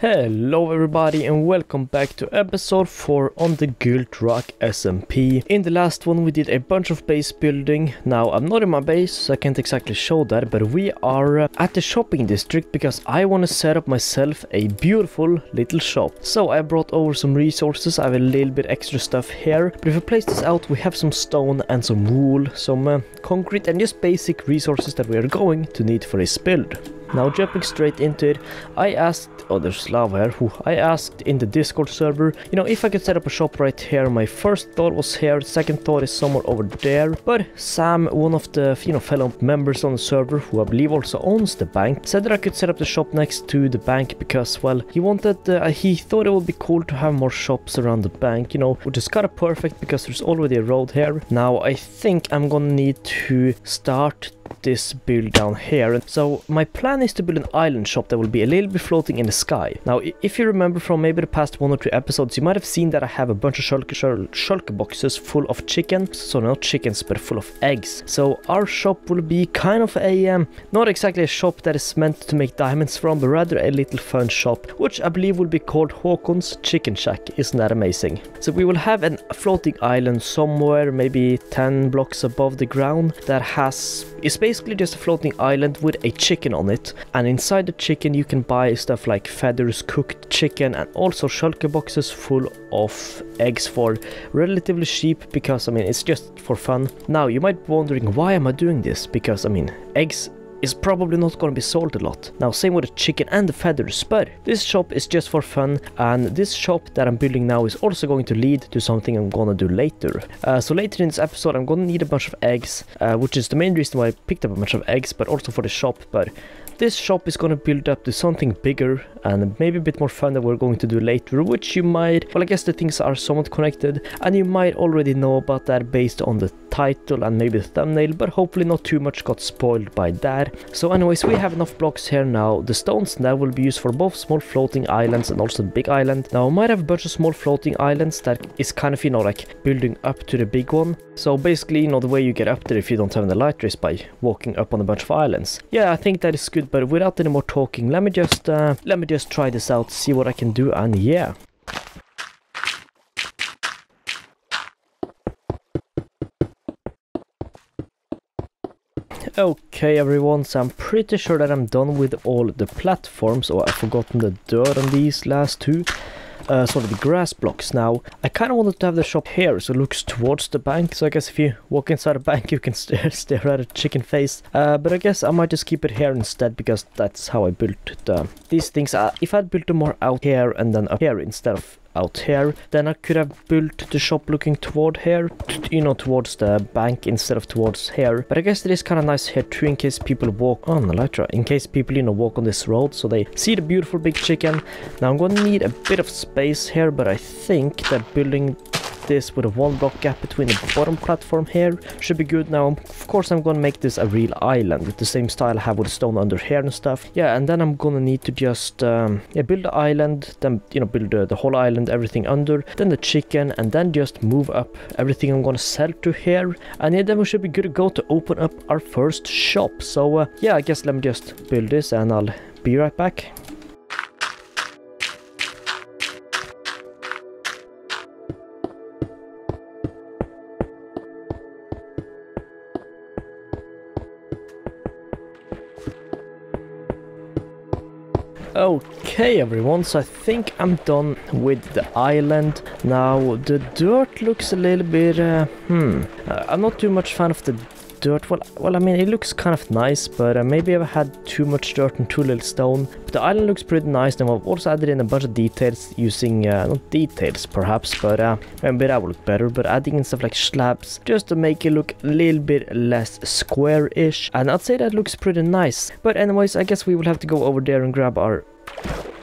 Hello everybody and welcome back to episode 4 on the Guild Rock SMP. In the last one we did a bunch of base building. Now I'm not in my base so I can't exactly show that, but we are at the shopping district because I want to set up myself a beautiful little shop. So I brought over some resources. I have a little bit extra stuff here, but if I place this out we have some stone and some wool, some concrete and just basic resources that we are going to need for this build. Now jumping straight into it, I asked Otherslav here, who I asked in the Discord server, you know, if I could set up a shop right here. My first thought was here, second thought is somewhere over there, but Sam, one of the fellow members on the server, who I believe also owns the bank, said that I could set up the shop next to the bank because, well, he wanted, he thought it would be cool to have more shops around the bank, you know, which is kind of perfect because there's already a road here. Now I think I'm gonna need to start this build down here, and so my plan is to build an island shop that will be a little bit floating in the sky. Now if you remember from maybe the past 1 or 2 episodes, you might have seen that I have a bunch of shulker boxes full of chickens, so not chickens but full of eggs. So our shop will be kind of a not exactly a shop that is meant to make diamonds from, but rather a little fun shop, which I believe will be called Haakon's Chicken Shack. Isn't that amazing? So we will have a floating island somewhere maybe 10 blocks above the ground that is basically just a floating island with a chicken on it, and inside the chicken you can buy stuff like feathers, cooked chicken, and also shulker boxes full of eggs for relatively cheap, because I mean it's just for fun. Now you might be wondering, why am I doing this? Because I mean eggs is probably not going to be sold a lot. Now same with the chicken and the feathers, but this shop is just for fun, and this shop that I'm building now is also going to lead to something I'm gonna do later. So later in this episode I'm gonna need a bunch of eggs, which is the main reason why I picked up a bunch of eggs, but also for the shop. But this shop is going to build up to something bigger and maybe a bit more fun that we're going to do later, which you might, well, I guess the things are somewhat connected and you might already know about that based on the title and maybe the thumbnail, but hopefully not too much got spoiled by that. So anyways, we have enough blocks here now. The stones now will be used for both small floating islands and also the big island. Now I might have a bunch of small floating islands that is kind of, you know, like building up to the big one. So basically, you know, the way you get up there if you don't have the light race by walking up on a bunch of islands. Yeah, I think that is good. But without any more talking, let me just try this out, see what I can do, and yeah. Okay everyone, so I'm pretty sure that I'm done with all the platforms. Oh, I've forgotten the dirt on these last two. Sort of the grass blocks. Now I kind of wanted to have the shop here so it looks towards the bank, so I guess if you walk inside a bank you can stare at a chicken face, but I guess I might just keep it here instead, because that's how I built these things. If I'd built them more out here and then up here instead of out here, then I could have built the shop looking toward here, you know, towards the bank instead of towards here. But I guess it is kind of nice here too, in case people walk on Elytra, in case people, you know, walk on this road so they see the beautiful big chicken. Now I'm gonna need a bit of space here, but I think that building this with a 1 block gap between the bottom platform here should be good. Now of course I'm gonna make this a real island with the same style I have with stone under here and stuff. Yeah, and then I'm gonna need to just yeah, build the island, then, you know, build the whole island, everything under, then the chicken, and then just move up everything I'm gonna sell to here, and yeah, then we should be good to go to open up our first shop. So yeah, I guess let me just build this and I'll be right back. Okay everyone, so I think I'm done with the island. Now the dirt looks a little bit, I'm not too much fan of the dirt. Well, I mean it looks kind of nice, but maybe I've had too much dirt and too little stone. But the island looks pretty nice, and I've also added in a bunch of details using, not details perhaps, but maybe that would look better, but adding in stuff like slabs just to make it look a little bit less square-ish, and I'd say that looks pretty nice. But anyways, I guess we will have to go over there and grab our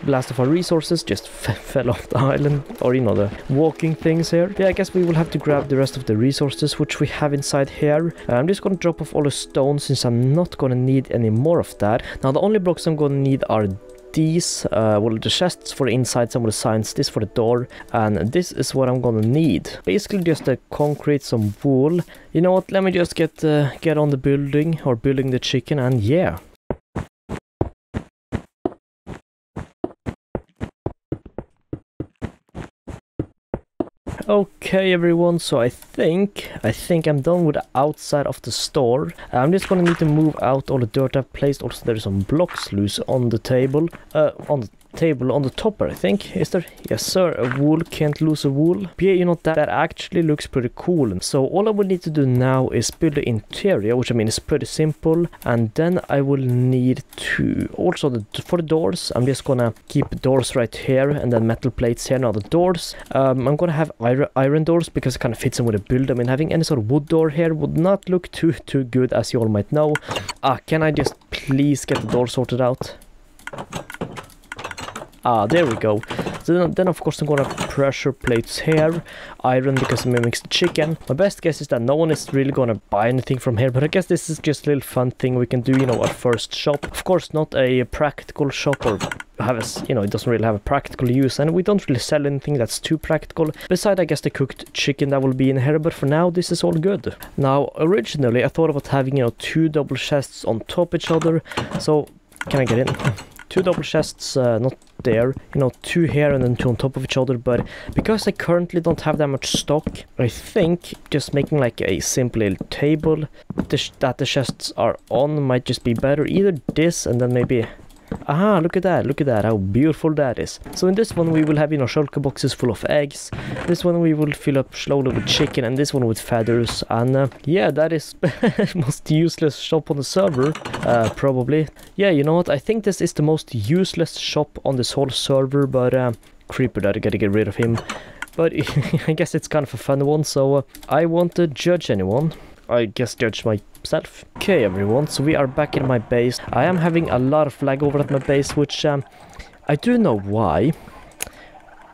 last of our resources. Just fell off the island, or you know, the walking things here. Yeah, I guess we will have to grab the rest of the resources which we have inside here. I'm just gonna drop off all the stone since I'm not gonna need any more of that. Now the only blocks I'm gonna need are these, well, the chests for inside, some of the signs, this for the door, and this is what I'm gonna need. Basically just the concrete, some wool. You know what, let me just get on the building, or building the chicken, and yeah. Okay everyone, so I think I'm done with the outside of the store. I'm just gonna need to move out all the dirt I've placed. Also there's some blocks loose on the table, on the topper, I think. Is there? Yes sir, a wool, can't lose a wool. Yeah, you know, that actually looks pretty cool. So all I will need to do now is build the interior, which I mean is pretty simple. And then I will need to also, for the doors, I'm just gonna keep doors right here and then metal plates here. Now the doors, I'm gonna have iron doors because it kind of fits in with the build. I mean, having any sort of wood door here would not look too good, as you all might know. Can I just please get the door sorted out? There we go. So then of course I'm gonna have pressure plates here, iron because it mimics the chicken. My best guess is that no one is really gonna buy anything from here, but I guess this is just a little fun thing we can do, you know, our first shop. Of course not a practical shop, or have a, you know, it doesn't really have a practical use, and we don't really sell anything that's too practical, besides I guess the cooked chicken that will be in here. But for now this is all good. Now originally I thought about having, you know, two double chests on top of each other. So can I get in? Two double chests, not there, you know, two here and then two on top of each other. But because I currently don't have that much stock, I think just making like a simple little table that the chests are on might just be better. Either this and then maybe... Aha, look at that, how beautiful that is. So in this one we will have, you know, shulker boxes full of eggs. This one we will fill up slowly with chicken, and this one with feathers. And yeah, that is most useless shop on the server, probably. Yeah, you know what, I think this is the most useless shop on this whole server, but creeper, that I gotta get rid of him. But I guess it's kind of a fun one, so I won't judge anyone. I guess judge myself. Okay everyone, so we are back in my base. I am having a lot of lag over at my base, which I do know why.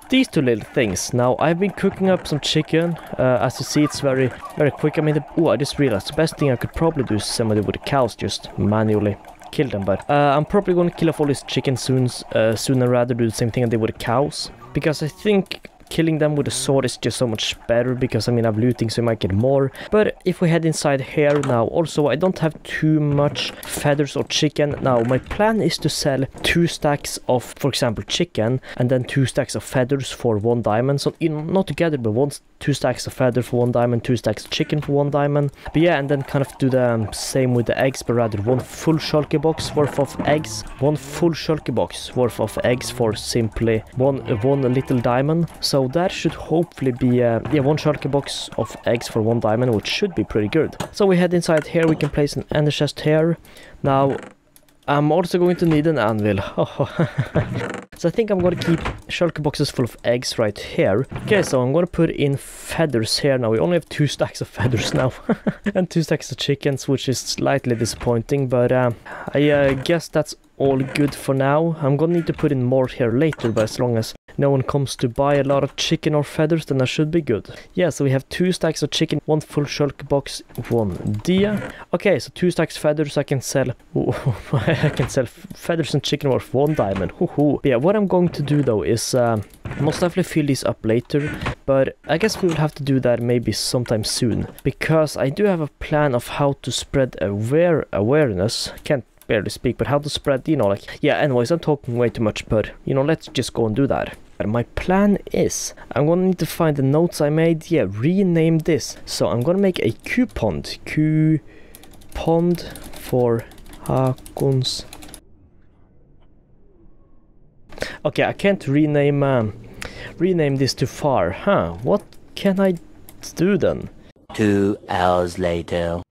These two little things. Now I've been cooking up some chicken. As you see, it's very quick. I mean, oh, I just realized the best thing I could probably do is somebody with the cows, just manually kill them. But I'm probably going to kill off all these chickens soon, sooner rather do the same thing I did with the cows, because I think killing them with a sword is just so much better, because I mean I'm looting, so I might get more. But if we head inside here now, also I don't have too much feathers or chicken. Now my plan is to sell 2 stacks of, for example, chicken, and then 2 stacks of feathers for 1 diamond. So, you know, not together, but 2 stacks of feather for 1 diamond, 2 stacks of chicken for 1 diamond. But yeah, and then kind of do the same with the eggs, but rather 1 full shulker box worth of eggs, 1 full shulker box worth of eggs for simply one little diamond. So that should hopefully be, yeah, 1 shulker box of eggs for 1 diamond, which should be pretty good. So we head inside here, we can place an ender chest here. Now, I'm also going to need an anvil. So I think I'm going to keep shulker boxes full of eggs right here. Okay, so I'm going to put in feathers here now. We only have 2 stacks of feathers now. And 2 stacks of chickens, which is slightly disappointing, but I guess that's all good for now. I'm going to need to put in more here later, but as long as no one comes to buy a lot of chicken or feathers, then I should be good. Yeah, so we have 2 stacks of chicken, 1 full shulker box, 1 deer. Okay, so 2 stacks feathers I can sell. I can sell feathers and chicken worth 1 diamond. Yeah, what I'm going to do though is most definitely fill these up later, but I guess we will have to do that maybe sometime soon, because I do have a plan of how to spread awareness. Can't barely speak, but how to spread, you know, like, yeah, anyways, I'm talking way too much, but, you know, let's just go and do that. And my plan is, I'm gonna need to find the notes I made. Yeah, rename this. So I'm gonna make a coupon for Haakon's. Okay, I can't rename this too far, huh? What can I do then? 2 hours later.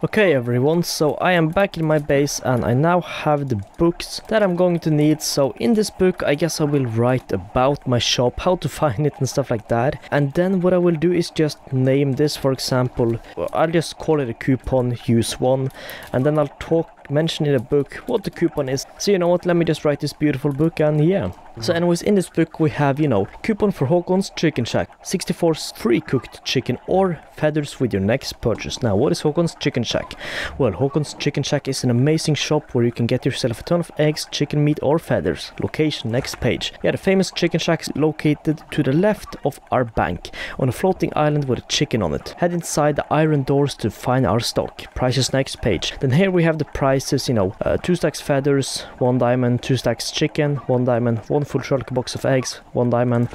Okay everyone, so I am back in my base, and I now have the books that I'm going to need. So in this book I guess I will write about my shop, how to find it and stuff like that. And then what I will do is just name this, for example, I'll just call it a coupon, use 1, and then I'll mention in a book what the coupon is. So you know what, let me just write this beautiful book. And yeah, so anyways, in this book we have, you know, coupon for Haakon's Chicken Shack, 64 free cooked chicken or feathers with your next purchase. Now what is Haakon's Chicken Shack? Well, Haakon's Chicken Shack is an amazing shop where you can get yourself a ton of eggs, chicken meat or feathers. Location, next page. Yeah, the famous Chicken Shack is located to the left of our bank on a floating island with a chicken on it. Head inside the iron doors to find our stock. Prices, next page. Then here we have the price. You know, 2 stacks feathers, 1 diamond, 2 stacks chicken, 1 diamond, 1 full shulker box of eggs, 1 diamond.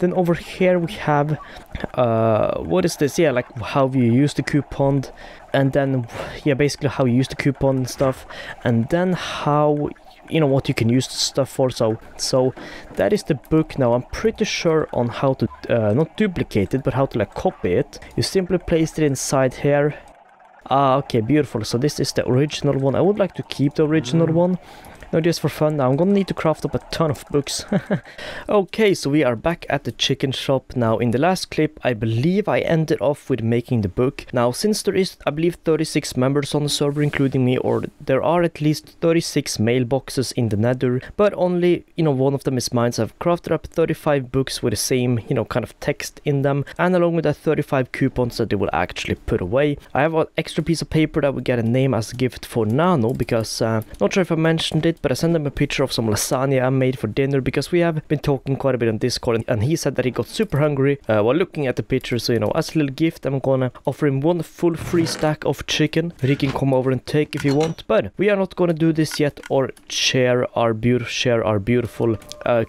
Then over here we have what is this? Yeah, like how you use the coupon, and then yeah, basically how you use the coupon and stuff, and then how, you know, what you can use the stuff for. So that is the book. Now I'm pretty sure on how to not duplicate it, but how to like copy it. You simply place it inside here. Ah, okay, beautiful. So this is the original one. I would like to keep the original one. Now just for fun, now I'm gonna need to craft up a ton of books. Okay, so we are back at the chicken shop. Now in the last clip, I believe I ended off with making the book. Now since there is, I believe, 36 members on the server, including me, or there are at least 36 mailboxes in the nether, but only, you know, one of them is mine. So I've crafted up 35 books with the same, you know, kind of text in them, and along with that 35 coupons that they will actually put away. I have an extra piece of paper that will get a name as a gift for Nano, because not sure if I mentioned it, but I sent him a picture of some lasagna I made for dinner, because we have been talking quite a bit on Discord, and he said that he got super hungry while looking at the picture. So, you know, as a little gift, I'm gonna offer him one full free stack of chicken that he can come over and take if he wants. But we are not gonna do this yet, or share our beautiful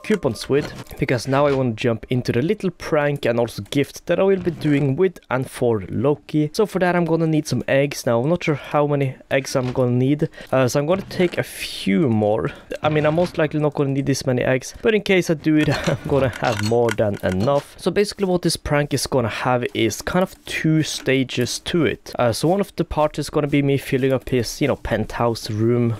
coupons with, because now I want to jump into the little prank and also gift that I will be doing with and for Loki. So for that, I'm gonna need some eggs. Now I'm not sure how many eggs I'm gonna need, so I'm gonna take a few more. I mean, I'm most likely not going to need this many eggs, but in case I do it, I'm going to have more than enough. So basically what this prank is going to have is kind of two stages to it. So one of the parts is going to be me filling up his, you know, penthouse room,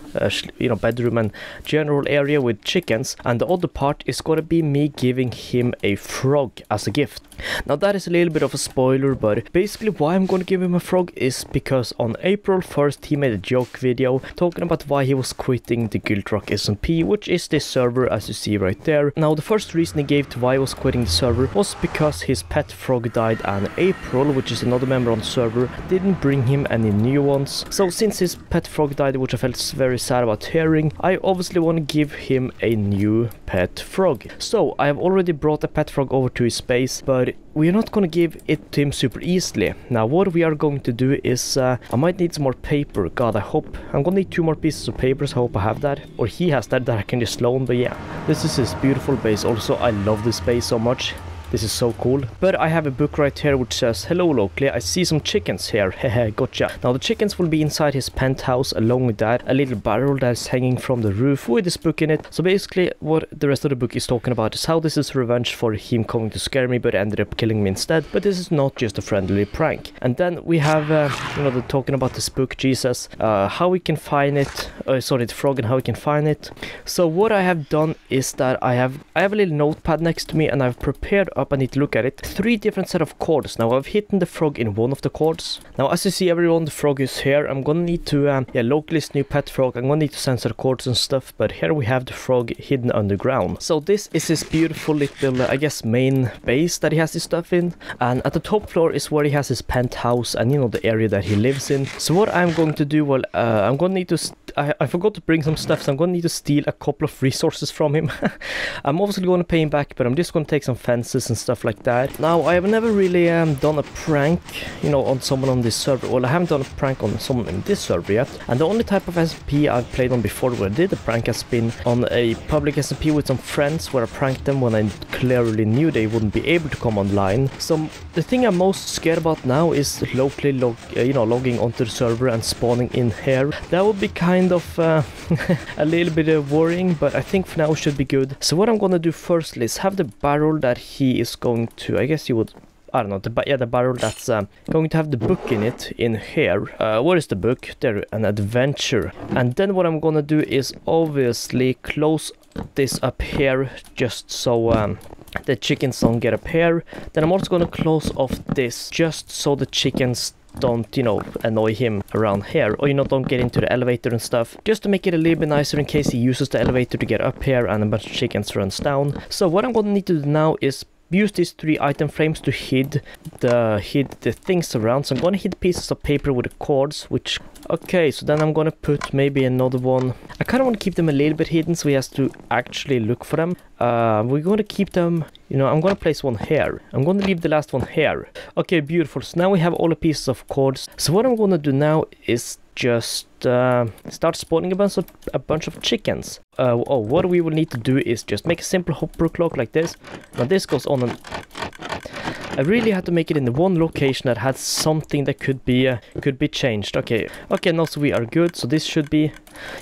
you know, bedroom and general area with chickens. And the other part is going to be me giving him a frog as a gift. Now that is a little bit of a spoiler, but basically why I'm going to give him a frog is because on April 1st, he made a joke video talking about why he was quitting the Guild Rock SMP, which is this server as you see right there. Now the first reason he gave to why he was quitting the server was because his pet frog died, and April, which is another member on the server, didn't bring him any new ones. So since his pet frog died, which I felt very sad about hearing, I obviously want to give him a new pet frog. So I have already brought a pet frog over to his space, but we're not going to give it to him super easily. Now what we are going to do is, I might need some more paper. God, I hope I'm going to need two more pieces of papers. I hope I have that, or he has that I can just loan. But yeah, this is his beautiful base. Also, I love this base so much. This is so cool. But I have a book right here which says, "Hello Lockley, I see some chickens here." Hehe, gotcha. Now the chickens will be inside his penthouse, along with that a little barrel that is hanging from the roof with this book in it. So basically what the rest of the book is talking about is how this is revenge for him coming to scare me, but ended up killing me instead. But this is not just a friendly prank. And then we have, you know, they're talking about this book, Jesus, how we can find it, sorry, the frog, and how we can find it. So what I have done is that I have a little notepad next to me, and I've prepared up, I need to look at it, three different set of chords. Now I've hidden the frog in one of the chords. Now as you see everyone, the frog is here. I'm gonna need to yeah, Lockley's new pet frog. I'm gonna need to censor chords and stuff, but here we have the frog hidden underground. So this is his beautiful little I guess main base that he has his stuff in, and at the top floor is where he has his penthouse and, you know, the area that he lives in. So what I'm going to do, well, I'm gonna need to I forgot to bring some stuff, so I'm gonna need to steal a couple of resources from him. I'm obviously gonna pay him back, but I'm just gonna take some fences and stuff like that. Now I have never really done a prank, you know, on someone on this server. Well, I haven't done a prank on someone in this server yet, and the only type of SMP I've played on before where I did a prank has been on a public SMP with some friends, where I pranked them when I clearly knew they wouldn't be able to come online. So the thing I'm most scared about now is locally logging onto the server and spawning in here. That would be kind of a little bit worrying, but I think for now it should be good. So what I'm gonna do firstly is have the barrel that he is going to, I guess you would, I don't know, the barrel that's going to have the book in it in here. Where is the book? There, an adventure. And then what I'm gonna do is obviously close this up here, just so the chickens don't get up here. Then I'm also gonna close off this, just so the chickens don't, you know, annoy him around here, or, you know, don't get into the elevator and stuff, just to make it a little bit nicer in case he uses the elevator to get up here and a bunch of chickens runs down. So what I'm gonna need to do now is use these three item frames to hid the things around. So I'm gonna hid pieces of paper with the cords, which, okay, so then I'm gonna put maybe another one. I kind of want to keep them a little bit hidden so he has to actually look for them. We're gonna keep them, you know, I'm gonna place one here. I'm gonna leave the last one here. Okay, beautiful. So now we have all the pieces of cords. So what I'm gonna do now is just start spawning a bunch of chickens. Oh, what we will need to do is just make a simple hopper clock like this. Now this goes on and I really had to make it in the one location that had something that could be changed. Okay, now so we are good. So this should be,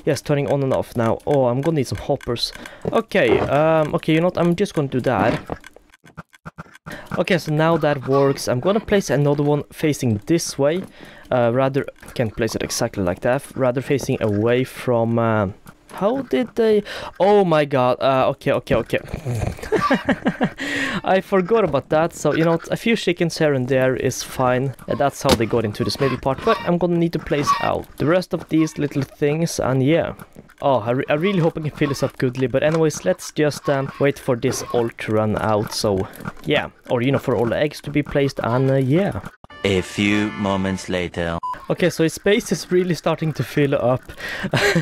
yes, turning on and off now. Oh, I'm gonna need some hoppers. Okay, okay, you know what? I'm just gonna do that. Okay, so now that works. I'm gonna place another one facing this way. Rather, can't place it exactly like that. Rather facing away from. How did they? Oh my god. Okay. I forgot about that. So, you know, a few chickens here and there is fine. And that's how they got into this middle part. But I'm gonna need to place out the rest of these little things. And yeah. Oh, I really hope I can fill this up goodly. But anyways, let's just wait for this all to run out. So, yeah. Or, you know, for all the eggs to be placed. And yeah. A few moments later. Okay, so his space is really starting to fill up.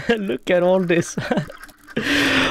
Look at all this.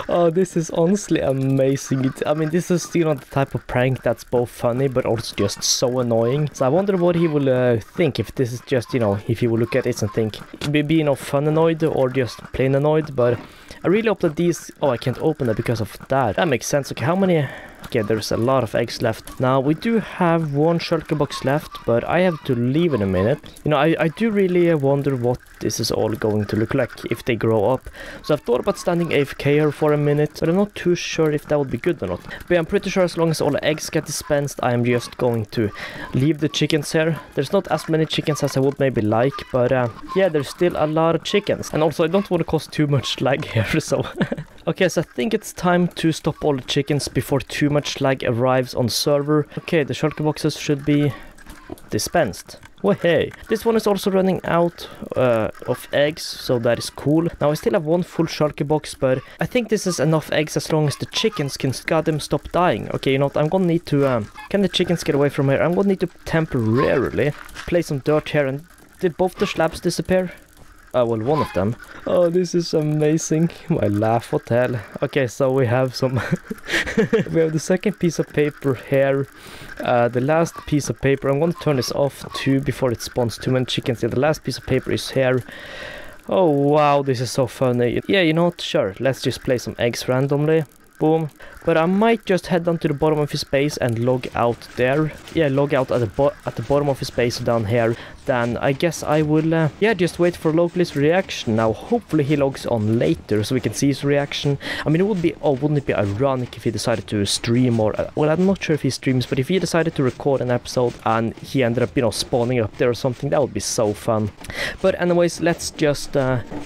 Oh, this is honestly amazing. I mean, this is, you know, the type of prank that's both funny but also just so annoying. So I wonder what he will think, if this is just, you know, if he will look at it and think, maybe, you know, fun annoyed or just plain annoyed. But I really hope that these... Oh, I can't open it because of that. That makes sense. Okay, how many... Okay, there's a lot of eggs left. Now, we do have one shulker box left, but I have to leave in a minute. You know, I do really wonder what this is all going to look like if they grow up. So I've thought about standing AFK here for a minute, but I'm not too sure if that would be good or not. But I'm pretty sure as long as all the eggs get dispensed, I'm just going to leave the chickens here. There's not as many chickens as I would maybe like, but yeah, there's still a lot of chickens. And also, I don't want to cause too much lag here, so... Okay, so I think it's time to stop all the chickens before too much lag arrives on the server. Okay, the shulker boxes should be dispensed. Well, hey, this one is also running out of eggs, so that is cool. Now I still have one full shulker box, but I think this is enough eggs as long as the chickens can goddamn stop dying. Okay, you know what, I'm gonna need to... can the chickens get away from here? I'm gonna need to temporarily place some dirt here. And did both the slabs disappear? Well, one of them. Oh, this is amazing. My laugh, what the hell. Okay, so we have some... we have the second piece of paper here. The last piece of paper. I'm going to turn this off too before it spawns too many chickens. Yeah, the last piece of paper is here. Oh, wow, this is so funny. Yeah, you know what? Sure, let's just place some eggs randomly. Boom. But I might just head down to the bottom of his base and log out there. Yeah, log out at the bottom of his base down here. Then I guess I will, yeah, just wait for Lockley's reaction. Now, hopefully he logs on later so we can see his reaction. I mean, it would be, oh, wouldn't it be ironic if he decided to stream or, well, I'm not sure if he streams, but if he decided to record an episode and he ended up, you know, spawning up there or something, that would be so fun. But anyways, let's just,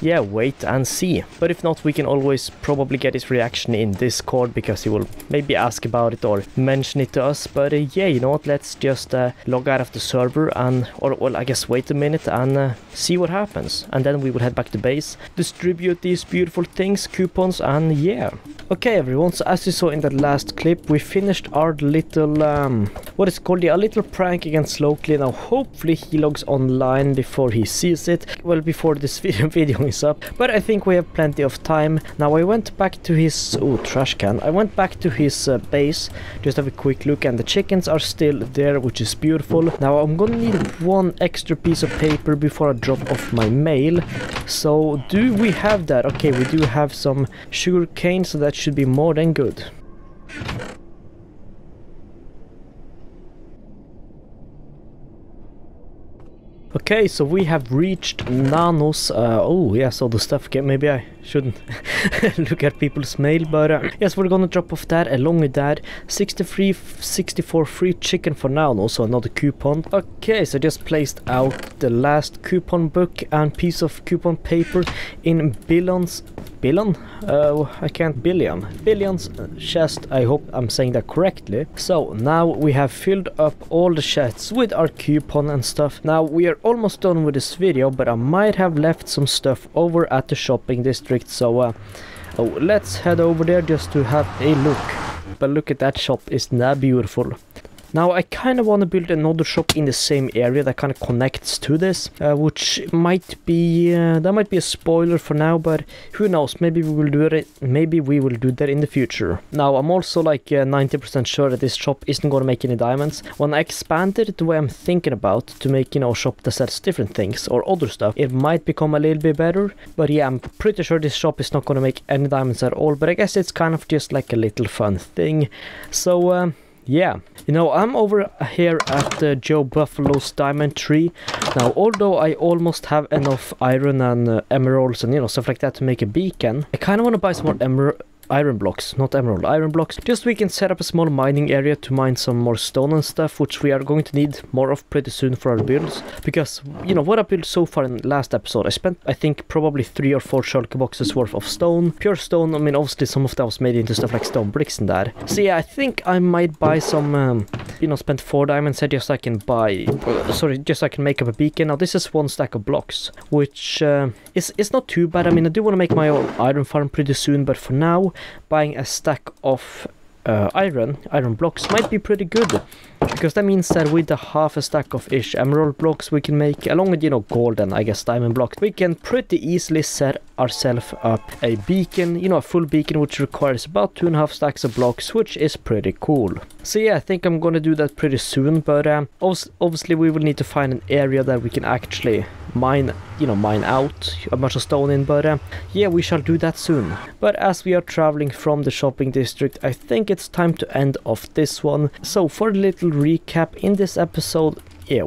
yeah, wait and see. But if not, we can always probably get his reaction in this Discord because he will maybe ask about it or mention it to us. But yeah, you know what, let's just log out of the server and, or well, I guess wait a minute and see what happens, and then we will head back to base, distribute these beautiful things, coupons, and yeah. Okay, everyone, so as you saw in the last clip, we finished our little what is called a little prank against Lockley. Now hopefully he logs online before he sees it, well, before this video is up, but I think we have plenty of time. Now I went back to his I went back to his base, just have a quick look, and the chickens are still there, which is beautiful. Now I'm gonna need one extra piece of paper before I drop off my mail. So do we have that? Okay, we do have some sugar cane, so that should be more than good. Okay, so we have reached Nano's, oh yes, all the stuff, okay, maybe I shouldn't look at people's mail, but yes, we're gonna drop off that, along with that, 64 free chicken for now, and also another coupon. Okay, so just placed out the last coupon book and piece of coupon paper in billions, billions chest. I hope I'm saying that correctly. So now we have filled up all the chests with our coupon and stuff. Now we are almost done with this video, but I might have left some stuff over at the shopping district, so oh, let's head over there just to have a look. But look at that shop, isn't that beautiful? Now I kind of want to build another shop in the same area that kind of connects to this, which might be that might be a spoiler for now, but who knows, maybe we will do it, maybe we will do that in the future. Now I'm also like 90% sure that this shop isn't gonna make any diamonds. When I expand it the way I'm thinking about to make, you know, a shop that sells different things or other stuff, it might become a little bit better. But yeah, I'm pretty sure this shop is not gonna make any diamonds at all, but I guess it's kind of just like a little fun thing. So yeah, you know, I'm over here at Joe Buffalo's diamond tree. Now, although I almost have enough iron and emeralds and, you know, stuff like that to make a beacon, I kind of want to buy some more iron blocks, just so we can set up a small mining area to mine some more stone and stuff, which we are going to need more of pretty soon for our builds. Because, you know, what I built so far in the last episode, I spent, I think, probably 3 or 4 shulker boxes worth of stone, pure stone. I mean, obviously some of that was made into stuff like stone bricks and that. So yeah, I think I might buy some, you know, spend 4 diamonds here just so I can buy, just so I can make up a beacon. Now this is 1 stack of blocks, which it's not too bad. I mean, I do want to make my own iron farm pretty soon, but for now, buying a stack of iron blocks might be pretty good, because that means that with the half a stack of ish emerald blocks we can make, along with, you know, gold and I guess diamond blocks, we can pretty easily set ourselves up a beacon, you know, a full beacon, which requires about 2.5 stacks of blocks, which is pretty cool. So yeah, I think I'm gonna do that pretty soon, but obviously we will need to find an area that we can actually mine out a bunch of stone in, but yeah, we shall do that soon. But as we are traveling from the shopping district, I think it's time to end off this one. So for a little recap, in this episode, we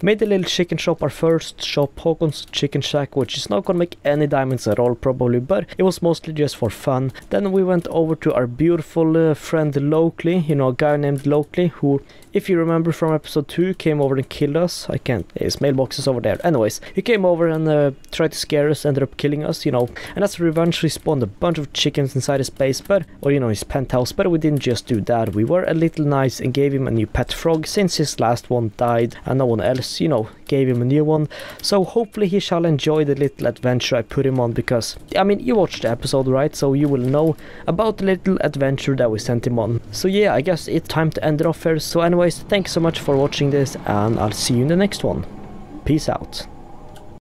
made a little chicken shop, our first shop, Haakon's Chicken Shack, which is not gonna make any diamonds at all probably, but it was mostly just for fun. Then we went over to our beautiful friend Lockley, you know, a guy named Lockley, who, if you remember from episode 2, came over and killed us. I can't, his mailbox is over there. Anyways, he came over and tried to scare us, ended up killing us, you know, and as a revenge we spawned a bunch of chickens inside his base, but, or you know, his penthouse, but we didn't just do that. We were a little nice and gave him a new pet frog, since his last one died and no one else, you know, gave him a new one. So hopefully he shall enjoy the little adventure I put him on, because I mean, you watched the episode, right? So you will know about the little adventure that we sent him on. So yeah, I guess it's time to end it off here. So anyways, thanks so much for watching this, and I'll see you in the next one. Peace out.